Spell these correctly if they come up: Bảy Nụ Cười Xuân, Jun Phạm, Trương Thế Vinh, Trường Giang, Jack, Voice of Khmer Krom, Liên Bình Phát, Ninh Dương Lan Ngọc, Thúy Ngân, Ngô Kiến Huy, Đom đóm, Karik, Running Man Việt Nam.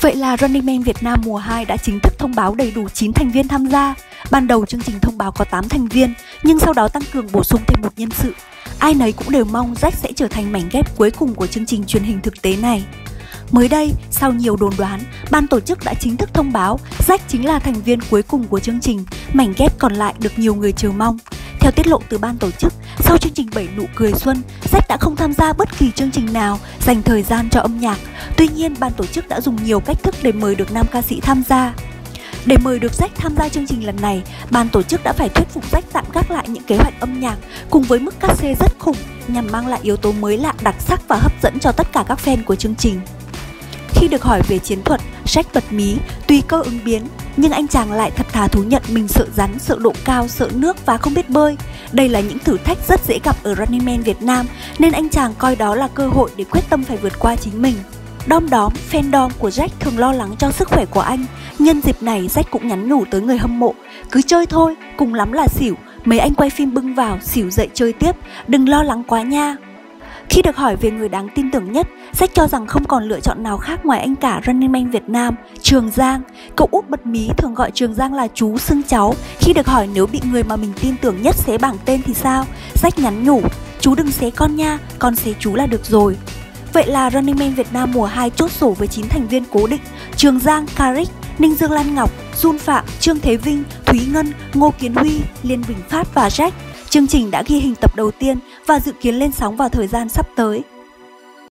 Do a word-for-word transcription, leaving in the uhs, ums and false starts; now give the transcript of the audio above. Vậy là Running Man Việt Nam mùa hai đã chính thức thông báo đầy đủ chín thành viên tham gia. Ban đầu chương trình thông báo có tám thành viên, nhưng sau đó tăng cường bổ sung thêm một nhân sự. Ai nấy cũng đều mong Jack sẽ trở thành mảnh ghép cuối cùng của chương trình truyền hình thực tế này. Mới đây, sau nhiều đồn đoán, ban tổ chức đã chính thức thông báo Jack chính là thành viên cuối cùng của chương trình, mảnh ghép còn lại được nhiều người chờ mong. Theo tiết lộ từ ban tổ chức, sau chương trình Bảy Nụ Cười Xuân, Jack đã không tham gia bất kỳ chương trình nào dành thời gian cho âm nhạc. Tuy nhiên, ban tổ chức đã dùng nhiều cách thức để mời được nam ca sĩ tham gia. Để mời được Jack tham gia chương trình lần này, ban tổ chức đã phải thuyết phục Jack tạm gác lại những kế hoạch âm nhạc cùng với mức cát xê rất khủng nhằm mang lại yếu tố mới lạ, đặc sắc và hấp dẫn cho tất cả các fan của chương trình. Khi được hỏi về chiến thuật, Jack bật mí, tùy cơ ứng biến, nhưng anh chàng lại thật thà thú nhận mình sợ rắn, sợ độ cao, sợ nước và không biết bơi. Đây là những thử thách rất dễ gặp ở Running Man Việt Nam, nên anh chàng coi đó là cơ hội để quyết tâm phải vượt qua chính mình. Đom đóm, fan đom của Jack thường lo lắng cho sức khỏe của anh. Nhân dịp này, Jack cũng nhắn nhủ tới người hâm mộ, cứ chơi thôi, cùng lắm là xỉu, mấy anh quay phim bưng vào, xỉu dậy chơi tiếp, đừng lo lắng quá nha. Khi được hỏi về người đáng tin tưởng nhất, Jack cho rằng không còn lựa chọn nào khác ngoài anh cả Running Man Việt Nam, Trường Giang. Cậu út bật mí thường gọi Trường Giang là chú xưng cháu. Khi được hỏi nếu bị người mà mình tin tưởng nhất xé bảng tên thì sao, Jack nhắn nhủ, chú đừng xé con nha, con xé chú là được rồi. Vậy là Running Man Việt Nam mùa hai chốt sổ với chín thành viên cố định: Trường Giang, Karik, Ninh Dương Lan Ngọc, Jun Phạm, Trương Thế Vinh, Thúy Ngân, Ngô Kiến Huy, Liên Bình Phát và Jack. Chương trình đã ghi hình tập đầu tiên và dự kiến lên sóng vào thời gian sắp tới.